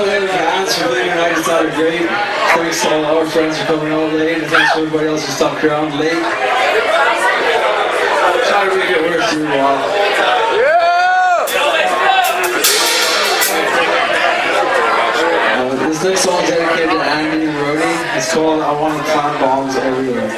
over there, the aunts from later night, it's not great. Thanks to all our friends for coming out late, and thanks to everybody else who stuck around late. I'm trying to make it work for a while. This next song is dedicated to Anthony Rodin. It's called "I Want to Plant Bombs Everywhere."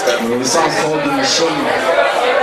stuff. The song's called The Machine.